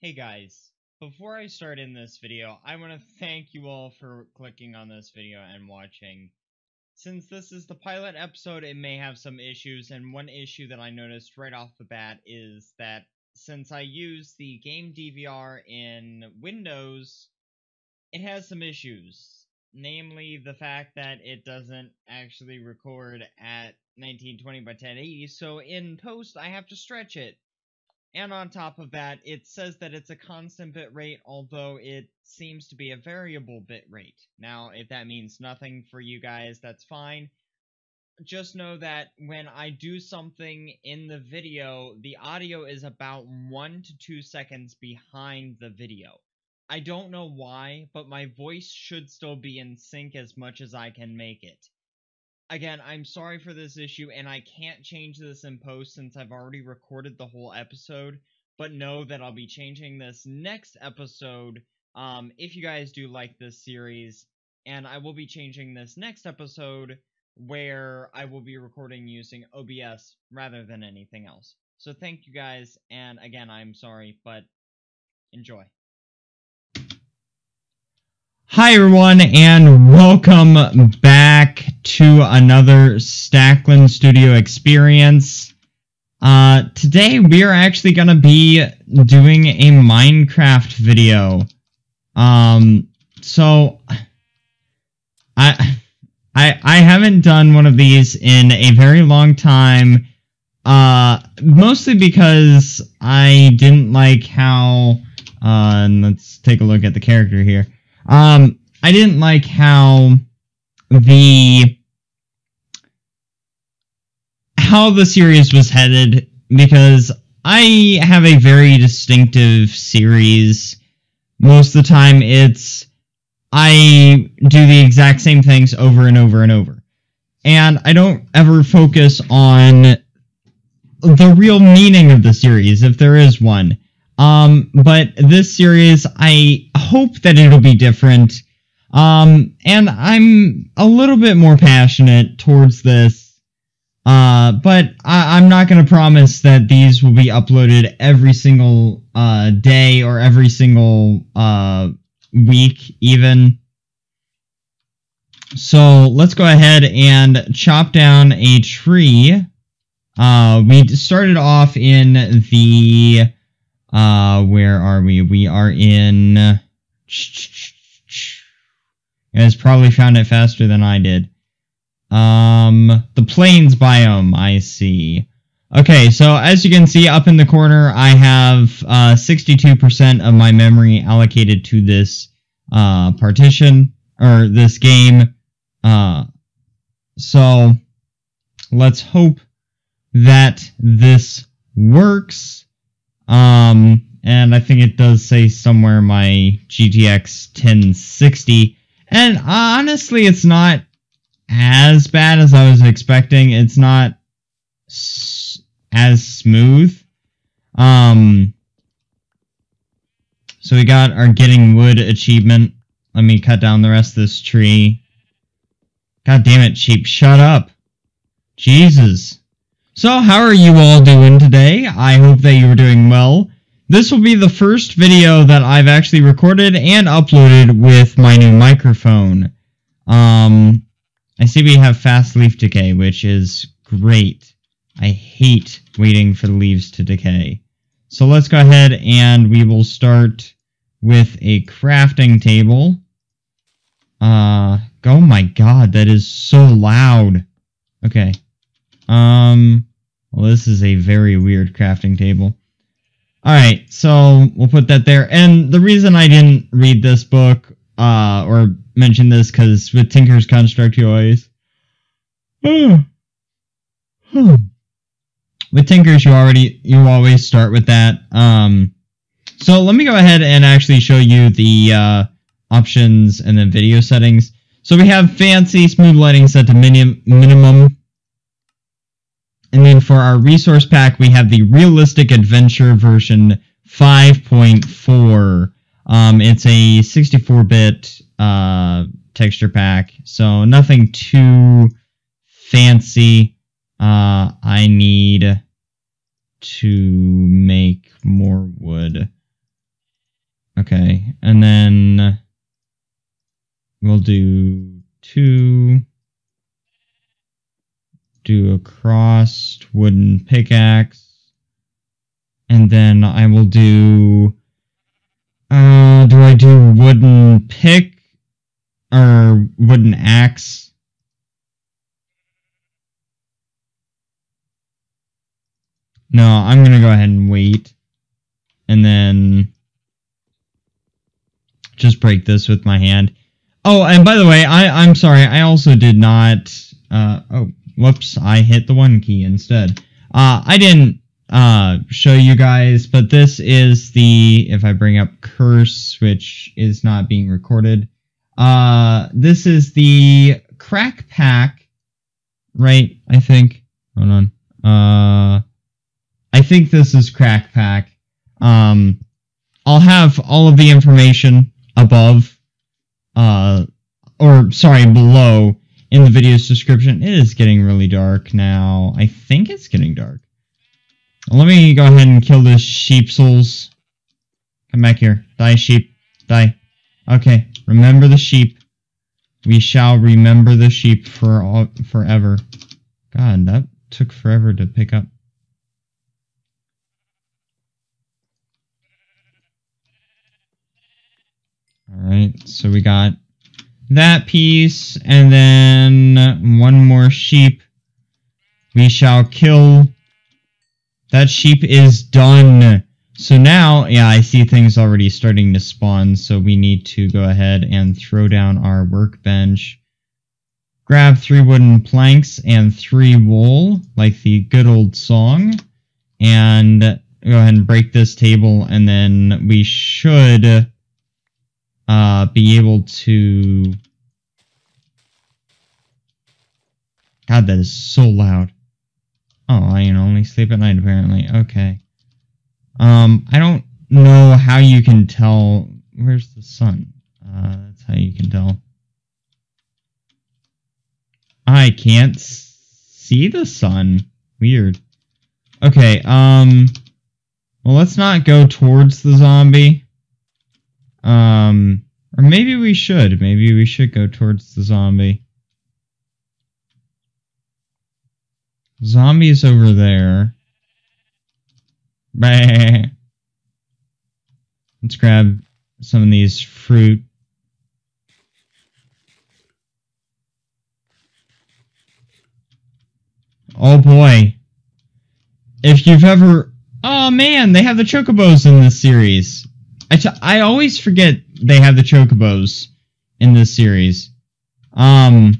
Hey guys, before I start in this video, I want to thank you all for clicking on this video and watching. Since this is the pilot episode, it may have some issues, and one issue that I noticed right off the bat is that since I use the game DVR in Windows, it has some issues. Namely, the fact that it doesn't actually record at 1920 by 1080, so in post I have to stretch it. And on top of that, it says that it's a constant bit rate, although it seems to be a variable bit rate. Now, if that means nothing for you guys, that's fine. Just know that when I do something in the video, the audio is about 1 to 2 seconds behind the video. I don't know why, but my voice should still be in sync as much as I can make it. Again, I'm sorry for this issue, and I can't change this in post since I've already recorded the whole episode, but know that I'll be changing this next episode if you guys do like this series, and I will be changing this next episode where I will be recording using OBS rather than anything else. So thank you guys, and again, I'm sorry, but enjoy. Hi everyone, and welcome back to another Stacklin Studio experience. Today we are actually going to be doing a Minecraft video. So I haven't done one of these in a very long time, mostly because I didn't like how, and let's take a look at the character here. I didn't like how the series was headed, because I have a very distinctive series. Most of the time it's I do the exact same things over and over and over. And I don't ever focus on the real meaning of the series, if there is one. But this series, I hope that it'll be different, and I'm a little bit more passionate towards this, but I'm not going to promise that these will be uploaded every single, day or every single, week even. So let's go ahead and chop down a tree. We started off in the... where are we? We are in... You guys probably found it faster than I did. The plains biome, I see. Okay, so as you can see up in the corner, I have 62% of my memory allocated to this partition, or this game. So, let's hope that this works. And I think it does say somewhere my GTX 1060, and honestly, it's not as bad as I was expecting. It's not as smooth. So we got our Getting Wood achievement. Let me cut down the rest of this tree. God damn it, sheep, shut up. Jesus. So, how are you all doing today? I hope that you are doing well. This will be the first video that I've actually recorded and uploaded with my new microphone. I see we have fast leaf decay, which is great. I hate waiting for the leaves to decay. So let's go ahead and we will start with a crafting table. Oh my god, that is so loud. Okay. Well, this is a very weird crafting table. Alright, so we'll put that there. And the reason I didn't read this book, or mention this, because with Tinker's Construct, you always... With Tinker's, you always start with that. So let me go ahead and actually show you the, options and then video settings. So we have fancy, smooth lighting set to minimum. And then for our resource pack, we have the Realistic Adventure version 5.4. It's a 64-bit texture pack, so nothing too fancy. I need to make more wood. Okay, and then we'll do two, do a crossed wooden pickaxe, and then I will do, do I do wooden pick or wooden axe? No, I'm gonna go ahead and wait, and then just break this with my hand. Oh, and by the way, I'm sorry, I also did not, oh, whoops, I hit the 1 key instead. I didn't show you guys, but this is the, if I bring up Curse, which is not being recorded, this is the Crackpack, right, I think, hold on, I think this is Crackpack. I'll have all of the information above, or sorry, below in the video's description. It is getting really dark now. I think it's getting dark. Let me go ahead and kill this sheep souls. Come back here. Die, sheep. Die. Okay. Remember the sheep. We shall remember the sheep for all, forever. God, that took forever to pick up. Alright, so we got that piece, and then one more sheep. We shall kill. That sheep is done. So now, yeah, I see things already starting to spawn, so we need to go ahead and throw down our workbench. Grab 3 wooden planks and 3 wool, like the good old song. And go ahead and break this table, and then we should be able to... God, that is so loud. Oh, I can only sleep at night, apparently. Okay. I don't know how you can tell... Where's the sun? That's how you can tell. I can't see the sun. Weird. Okay, well, let's not go towards the zombie. Or maybe we should. Maybe we should go towards the zombie. Zombie's over there. Bah. Let's grab some of these fruit. Oh boy. If you've ever... Oh man, they have the chocobos in this series. I always forget they have the chocobos in this series. Where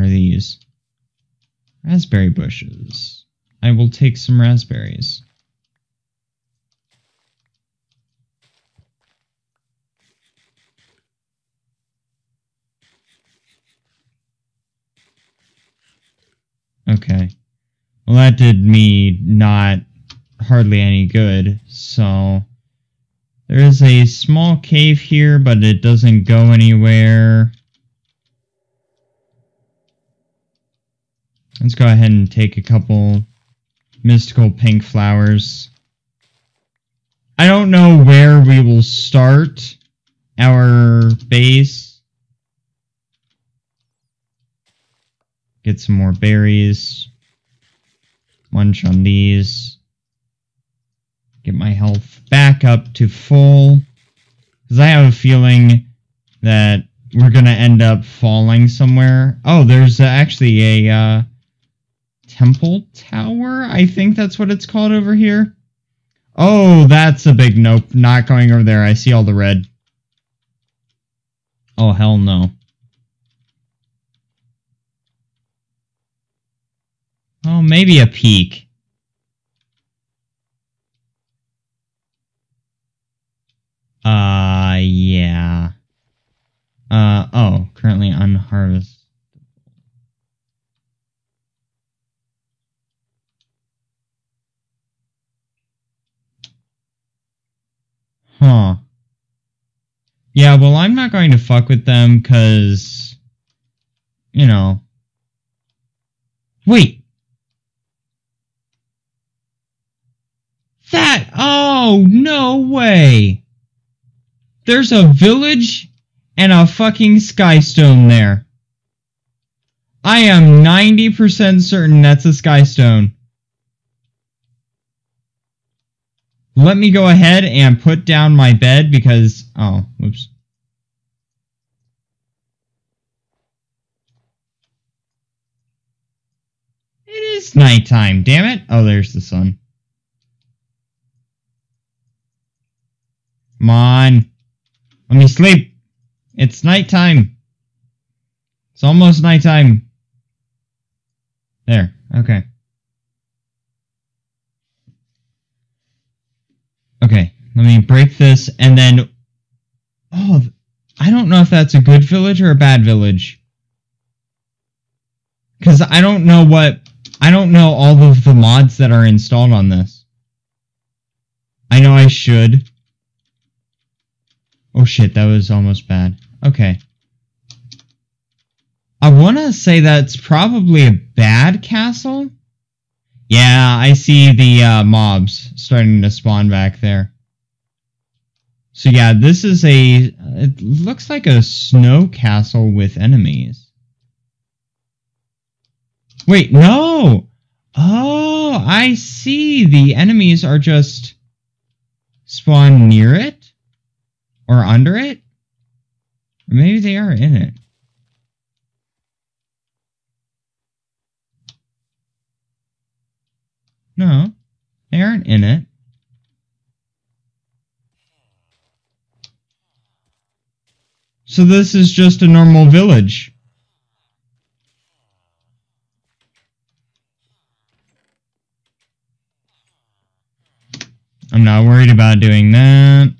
are these? Raspberry bushes. I will take some raspberries. Okay. Well, that did me not... hardly any good, so there is a small cave here, but it doesn't go anywhere. Let's go ahead and take a couple mystical pink flowers. I don't know where we will start our base. Get some more berries. Munch on these. Get my health back up to full, because I have a feeling that we're going to end up falling somewhere. Oh, there's actually a temple tower, I think that's what it's called over here. Oh, that's a big nope. Not going over there. I see all the red. Oh, hell no. Oh, maybe a peak. Yeah. Oh, currently unharvestable. Huh. Yeah, well, I'm not going to fuck with them, because, you know. Wait! That, No way. There's a village and a fucking skystone there. I am 90% certain that's a skystone. Let me go ahead and put down my bed because... oh, whoops. It is nighttime, damn it. Oh, there's the sun. Come on. Let me sleep. It's nighttime. It's almost nighttime. There, okay. Okay, let me break this and then... oh, I don't know if that's a good village or a bad village. Because I don't know what... I don't know all of the mods that are installed on this. I know I should. Oh shit, that was almost bad. Okay. I want to say that's probably a bad castle. Yeah, I see the mobs starting to spawn back there. So yeah, this is a... it looks like a snow castle with enemies. Wait, no! Oh, I see. The enemies are just spawned near it? Or under it? Or maybe they are in it. No, they aren't in it. So this is just a normal village. I'm not worried about doing that.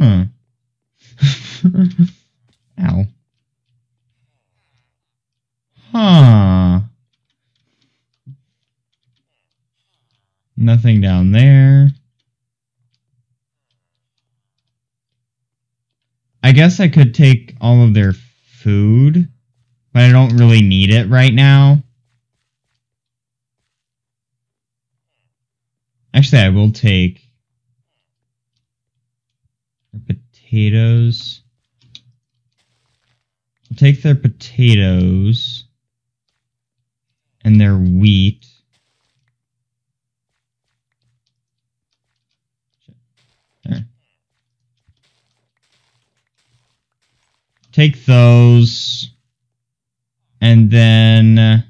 Huh. Ow. Huh. Nothing down there. I guess I could take all of their food, but I don't really need it right now. Actually, I will take... potatoes. I'll take their potatoes and their wheat. There. Take those, and then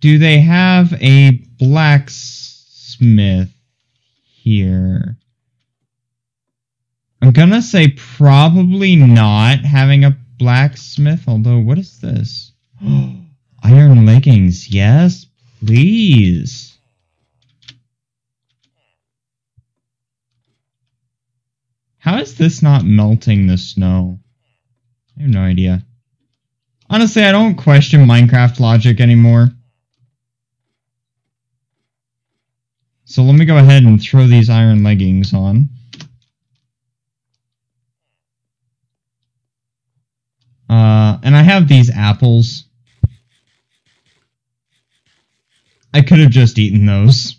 do they have a blacksmith here? I'm gonna say probably not having a blacksmith, although what is this? Iron leggings, yes, please. How is this not melting the snow? I have no idea. Honestly, I don't question Minecraft logic anymore. So let me go ahead and throw these iron leggings on. And I have these apples. I could have just eaten those,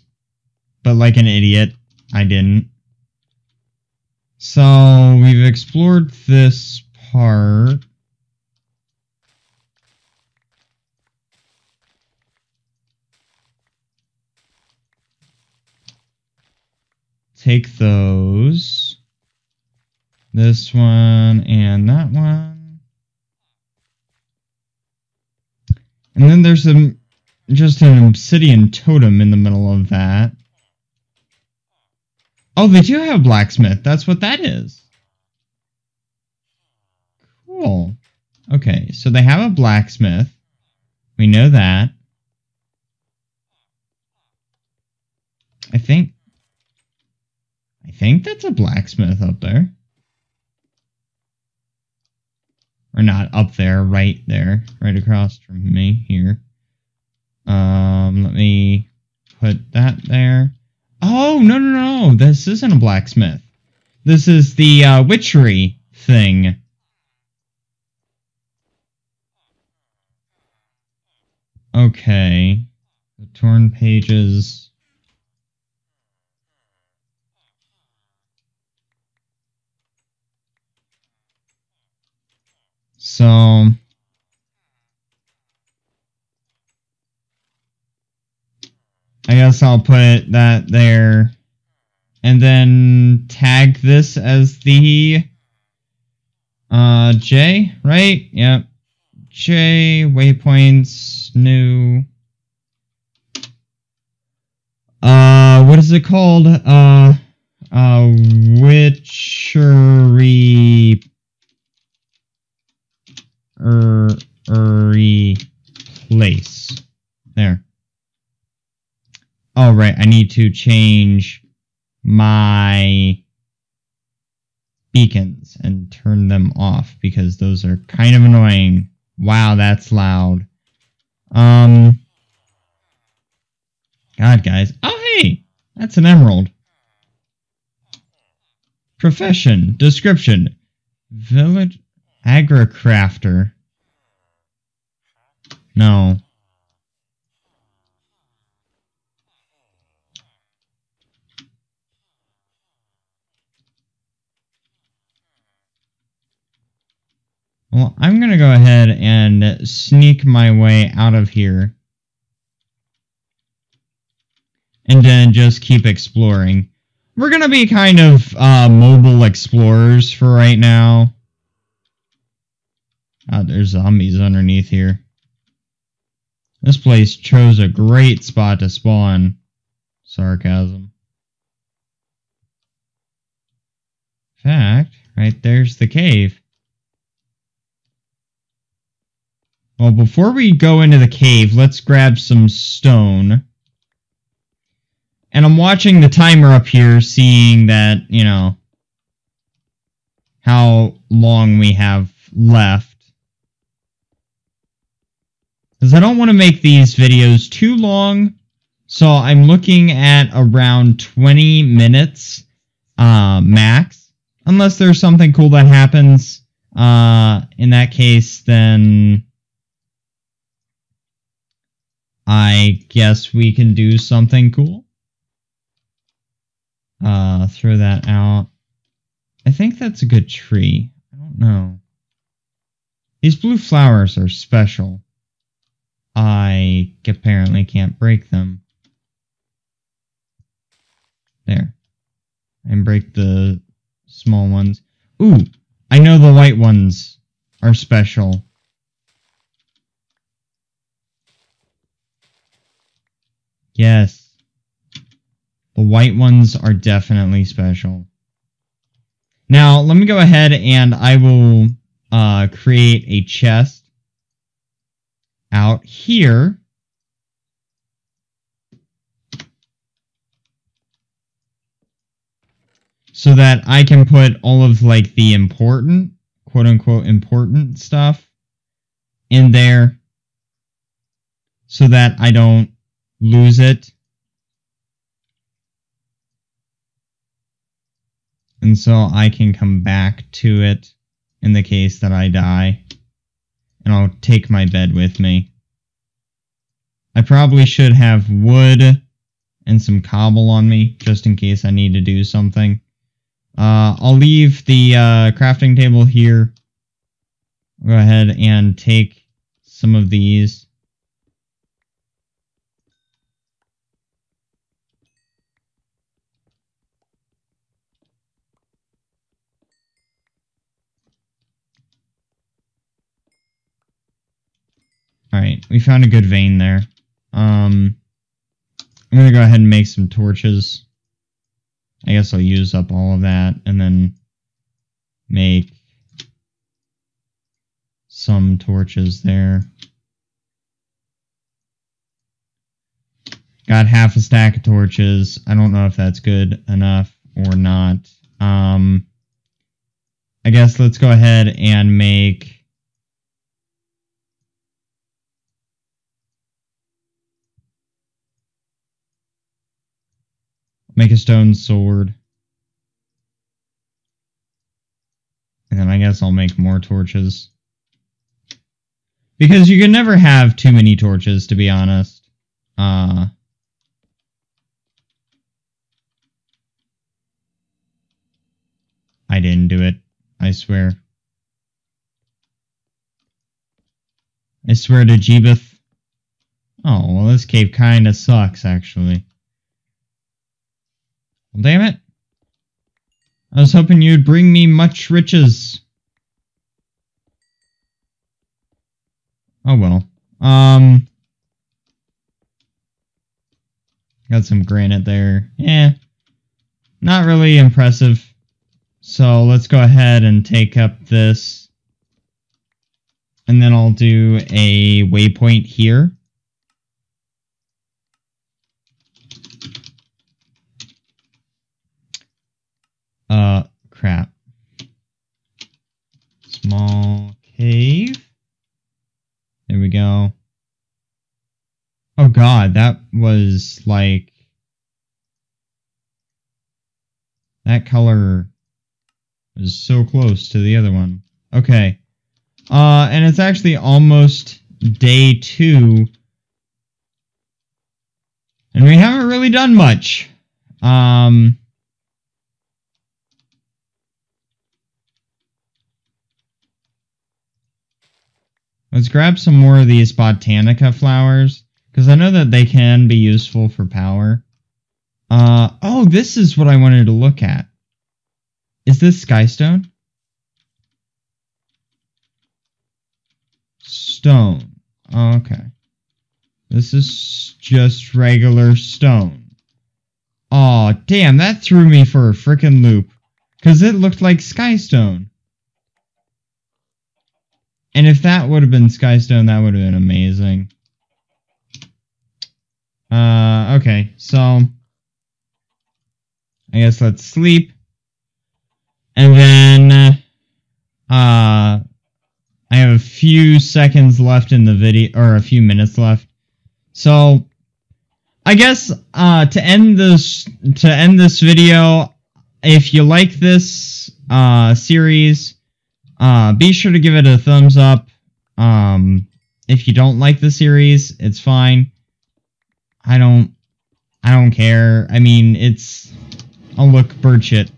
but like an idiot, I didn't. So we've explored this part. Take those, this one, and that one. And then there's just an obsidian totem in the middle of that. Oh, they do have blacksmith. That's what that is. Cool. Okay, so they have a blacksmith. We know that. I think that's a blacksmith up there. Or not up there, right across from me here. Let me put that there. Oh, no, no, no. This isn't a blacksmith. This is the witchery thing. Okay. The torn pages. So... I guess I'll put that there and then tag this as the J, right? Yep. J waypoints new. What is it called? Witchery place. There. Oh, right, I need to change my beacons and turn them off because those are kind of annoying. Wow, that's loud. God, guys. Oh, hey! That's an emerald. Profession. Description. Village agricrafter. No. Well, I'm going to go ahead and sneak my way out of here. And then just keep exploring. We're going to be kind of mobile explorers for right now. Oh, there's zombies underneath here. This place chose a great spot to spawn. Sarcasm. In fact, right there's the cave. Well, before we go into the cave, let's grab some stone. And I'm watching the timer up here, seeing that, you know, how long we have left. Because I don't want to make these videos too long, so I'm looking at around 20 minutes max. Unless there's something cool that happens. In that case, then... I guess we can do something cool. Throw that out. I think that's a good tree. I don't know. These blue flowers are special. I apparently can't break them. There. And break the small ones. Ooh, I know the white ones are special. Yes, the white ones are definitely special. Now, let me go ahead and I will create a chest out here. So that I can put all of like the important, quote unquote, important stuff in there. So that I don't lose it. And so I can come back to it in the case that I die. And I'll take my bed with me. I probably should have wood and some cobble on me just in case I need to do something. I'll leave the crafting table here. I'll go ahead and take some of these. Alright, we found a good vein there. I'm going to go ahead and make some torches. I guess I'll use up all of that and then make some torches there. Got half a stack of torches. I don't know if that's good enough or not. I guess let's go ahead and make... Make a stone sword. And then I guess I'll make more torches. Because you can never have too many torches, to be honest. I didn't do it. I swear. I swear to Jeebeth. Oh, well, this cave kinda sucks, actually. Well, damn it. I was hoping you'd bring me much riches. Oh, well. Got some granite there. Yeah. Not really impressive. So let's go ahead and take up this. And then I'll do a waypoint here. Crap. Small cave. There we go. Oh god, that was like... That color was so close to the other one. Okay. And it's actually almost day 2. And we haven't really done much. Let's grab some more of these Botanica flowers, because I know that they can be useful for power. Oh, this is what I wanted to look at. Is this skystone? Stone. Oh, okay. This is just regular stone. Aw, oh, damn, that threw me for a frickin' loop, because it looked like skystone. And if that would have been skystone, that would have been amazing. Okay, so I guess let's sleep. And then I have a few seconds left in the video, or a few minutes left. So I guess to end this video, if you like this series, be sure to give it a thumbs up. If you don't like the series, it's fine. I don't care. I mean, it's... Oh, look, bird shit.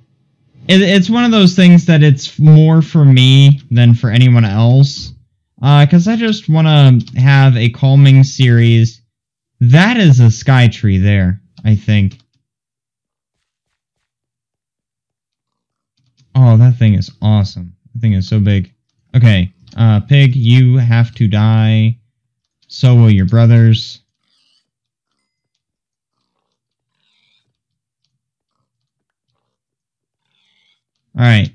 It's one of those things that it's more for me than for anyone else. Because I just want to have a calming series. That is a sky tree there, I think. Oh, that thing is awesome. The thing is so big. Okay, pig, you have to die. So will your brothers. Alright.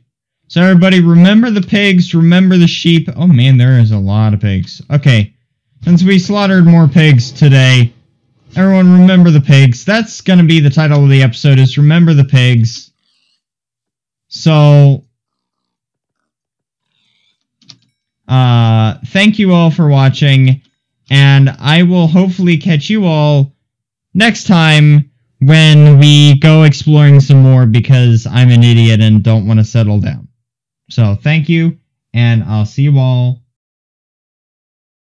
So everybody, remember the pigs, remember the sheep. Oh man, there is a lot of pigs. Okay, since we slaughtered more pigs today, everyone remember the pigs. That's going to be the title of the episode, is Remember the Pigs. So... thank you all for watching, and I will hopefully catch you all next time when we go exploring some more, because I'm an idiot and don't want to settle down. So thank you, and I'll see you all